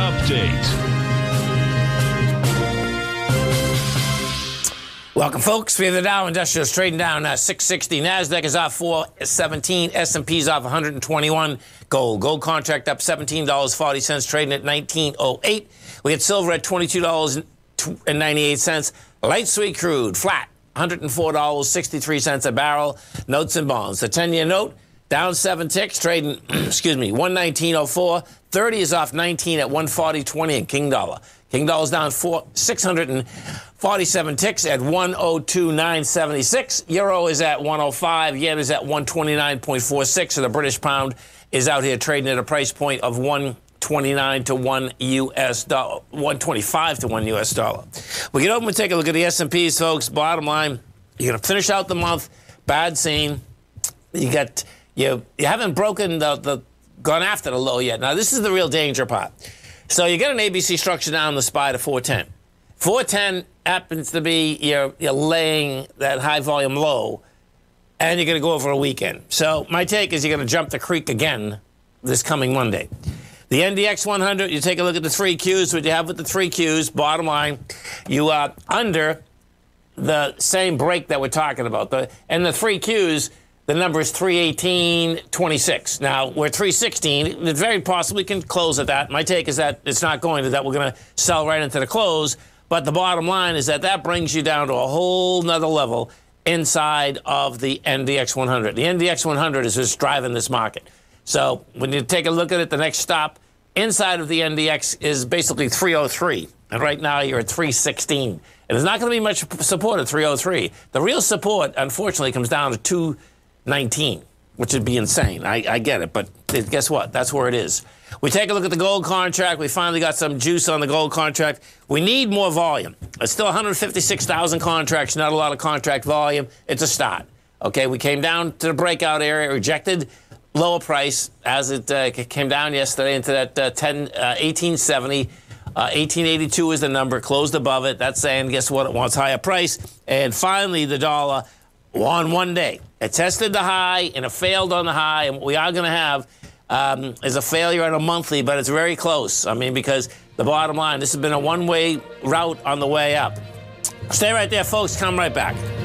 Update. Welcome, folks. We have the Dow Industrials trading down 660. NASDAQ is off 417. S&P's off 121. Gold contract up $17.40, trading at 19.08. We had silver at $22.98. Light sweet crude flat, $104.63 a barrel. Notes and bonds. The 10-year note down 7 ticks, trading, excuse me, 119.04. 30 is off 19 at 140.20. And King Dollar. King Dollar's down 647 ticks at 102.976. Euro is at 105. Yen is at 129.46. So the British pound is out here trading at a price point of 129 to 1 U.S. dollar, 125 to 1 U.S. dollar. We get over and take a look at the S&Ps, folks. Bottom line, you're going to finish out the month. Bad scene. You haven't broken gone after the low yet. Now, this is the real danger part. So you get an ABC structure down the SPY to 410. 410 happens to be you're laying that high volume low, and you're going to go over a weekend. So my take is you're going to jump the creek again this coming Monday. The NDX 100, you take a look at the three Qs, what you have with the three Qs, bottom line, you are under the same break that we're talking about. And the three Qs, the number is 318.26. Now, we're 316. It very possibly can close at that. My take is that it's not going to that. We're going to sell right into the close. But the bottom line is that that brings you down to a whole nother level inside of the NDX 100. The NDX 100 is what's driving this market. So when you take a look at it, the next stop inside of the NDX is basically 303. And right now you're at 316. And there's not going to be much support at 303. The real support, unfortunately, comes down to 219, which would be insane. I get it, but guess what? That's where it is. We take a look at the gold contract. We finally got some juice on the gold contract. We need more volume. It's still 156,000 contracts, not a lot of contract volume. It's a start. Okay, we came down to the breakout area, rejected lower price as it came down yesterday into that 1870. 1882 is the number, closed above it. That's saying, guess what? It wants higher price. And finally, the dollar on 1 day. It tested the high, and it failed on the high, and what we are going to have is a failure on a monthly, but it's very close. I mean, because the bottom line, this has been a one-way route on the way up. Stay right there, folks. Come right back.